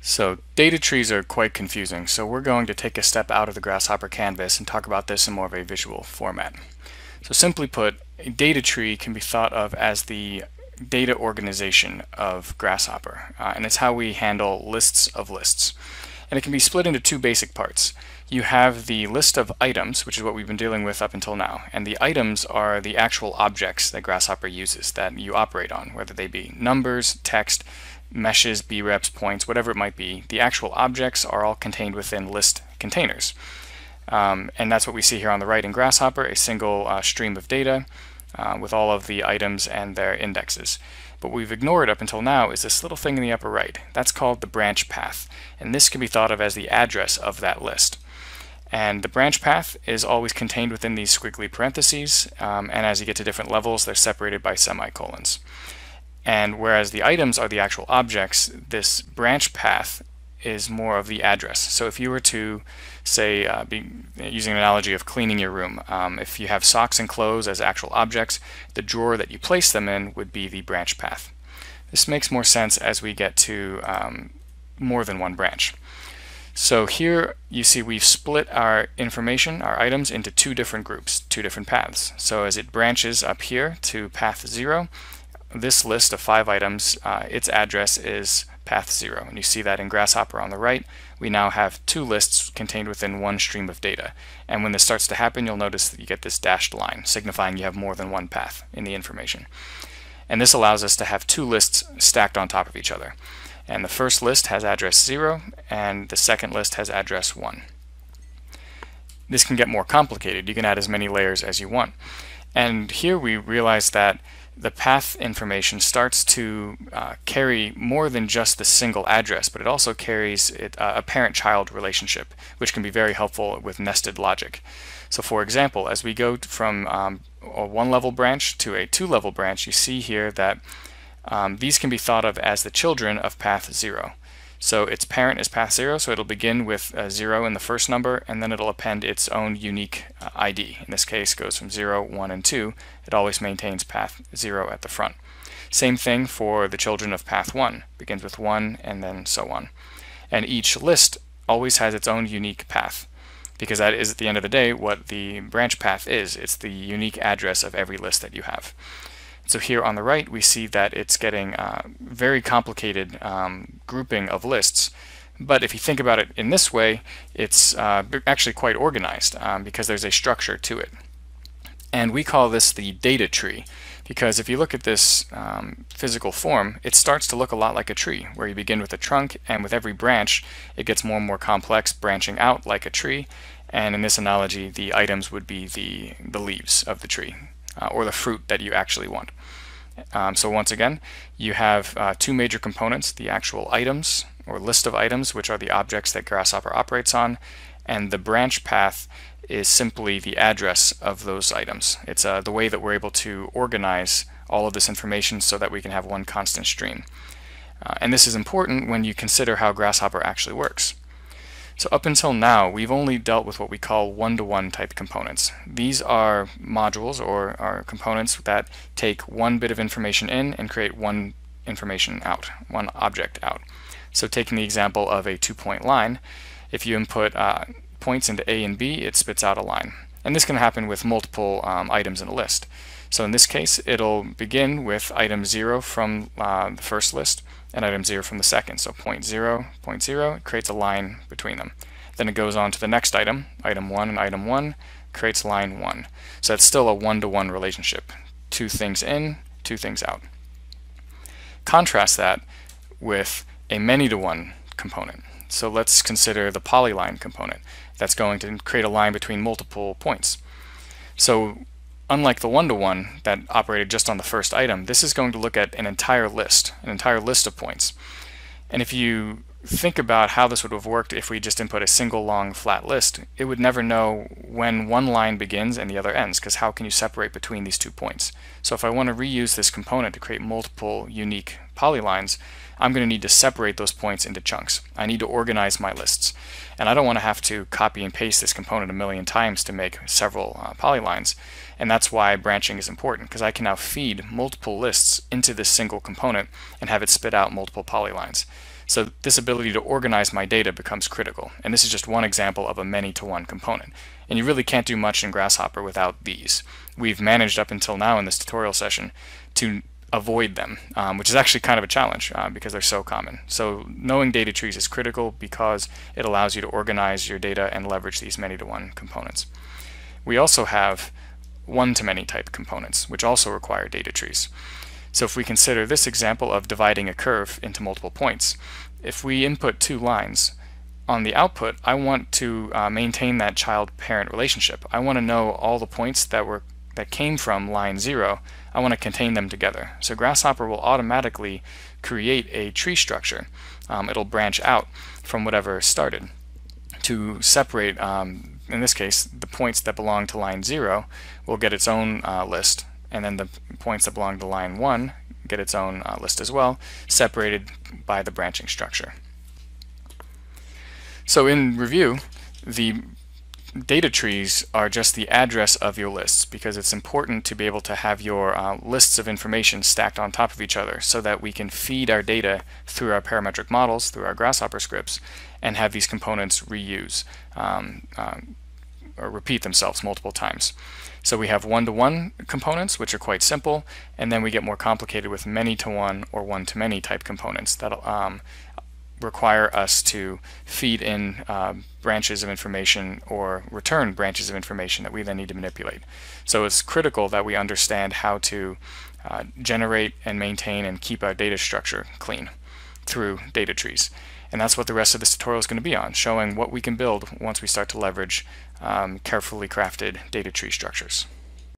So data trees are quite confusing, so we're going to take a step out of the Grasshopper canvas and talk about this in more of a visual format. So simply put, a data tree can be thought of as the data organization of Grasshopper, and it's how we handle lists of lists. And it can be split into two basic parts. You have the list of items, which is what we've been dealing with up until now, and the items are the actual objects that Grasshopper uses that you operate on, whether they be numbers, text, meshes, B-reps, points, whatever it might be. The actual objects are all contained within list containers. And that's what we see here on the right in Grasshopper, a single stream of data with all of the items and their indexes. But we've ignored up until now is this little thing in the upper right. That's called the branch path. And this can be thought of as the address of that list. And the branch path is always contained within these squiggly parentheses. And as you get to different levels, they're separated by semicolons. And whereas the items are the actual objects, this branch path is more of the address. So if you were to, say, using an analogy of cleaning your room, if you have socks and clothes as actual objects, the drawer that you place them in would be the branch path. This makes more sense as we get to more than one branch. So here you see we've split our information, our items, into two different groups, two different paths. So as it branches up here to path 0, this list of 5 items, its address is path 0, and you see that in Grasshopper on the right. We now have 2 lists contained within one stream of data, and when this starts to happen, you'll notice that you get this dashed line, signifying you have more than one path in the information. And this allows us to have 2 lists stacked on top of each other. And the first list has address 0, and the second list has address 1. This can get more complicated. You can add as many layers as you want. And here we realize that the path information starts to carry more than just the single address, but it also carries a parent-child relationship, which can be very helpful with nested logic. So for example, as we go from a one-level branch to a two-level branch, you see here that these can be thought of as the children of path 0. So its parent is path 0, so it'll begin with 0 in the first number, and then it'll append its own unique ID. In this case, goes from 0, 1, and 2. It always maintains path 0 at the front. Same thing for the children of path 1. Begins with 1, and then so on. And each list always has its own unique path, because that is, at the end of the day, what the branch path is. It's the unique address of every list that you have. So here on the right, we see that it's getting very complicated grouping of lists. But if you think about it in this way, it's actually quite organized because there's a structure to it. And we call this the data tree, because if you look at this physical form, it starts to look a lot like a tree, where you begin with a trunk, and with every branch, it gets more and more complex, branching out like a tree. And in this analogy, the items would be the leaves of the tree, or the fruit that you actually want. So once again, you have 2 major components, the actual items, or list of items, which are the objects that Grasshopper operates on, and the branch path is simply the address of those items. It's the way that we're able to organize all of this information so that we can have one constant stream. And this is important when you consider how Grasshopper actually works. So up until now, we've only dealt with what we call one-to-one type components. These are modules or are components that take one bit of information in and create one information out, one object out. So taking the example of a two-point line, if you input points into A and B, it spits out a line. And this can happen with multiple items in a list. So in this case, it'll begin with item 0 from the first list and item 0 from the second. So point 0, it creates a line between them. Then it goes on to the next item, item 1 and item 1, creates line 1. So that's still a one-to-one relationship. 2 things in, 2 things out. Contrast that with a many-to-one component. So let's consider the polyline component. That's going to create a line between multiple points. So unlike the one-to-one that operated just on the first item, this is going to look at an entire list of points. And if you think about how this would have worked if we just input a single long flat list, it would never know when one line begins and the other ends, because how can you separate between these two points? So if I want to reuse this component to create multiple unique polylines, I'm going to need to separate those points into chunks. I need to organize my lists. And I don't want to have to copy and paste this component a million times to make several polylines. And that's why branching is important, because I can now feed multiple lists into this single component and have it spit out multiple polylines. So this ability to organize my data becomes critical, and this is just one example of a many-to-one component. And you really can't do much in Grasshopper without these. We've managed up until now in this tutorial session to avoid them, which is actually kind of a challenge because they're so common. So knowing data trees is critical because it allows you to organize your data and leverage these many-to-one components. We also have one-to-many type components, which also require data trees. So if we consider this example of dividing a curve into multiple points, if we input two lines, on the output I want to maintain that child-parent relationship. I want to know all the points that came from line 0. I want to contain them together. So Grasshopper will automatically create a tree structure. It'll branch out from whatever started to separate, in this case, the points that belong to line 0 will get its own list, and then the points that belong to line 1 get its own list as well, separated by the branching structure. So in review, the data trees are just the address of your lists, because it's important to be able to have your lists of information stacked on top of each other so that we can feed our data through our parametric models, through our Grasshopper scripts, and have these components reuse or repeat themselves multiple times. So we have one-to-one components, which are quite simple, and then we get more complicated with many-to-one or one-to-many type components that require us to feed in branches of information or return branches of information that we then need to manipulate. So it's critical that we understand how to generate and maintain and keep our data structure clean through data trees. And that's what the rest of this tutorial is going to be on, showing what we can build once we start to leverage carefully crafted data tree structures.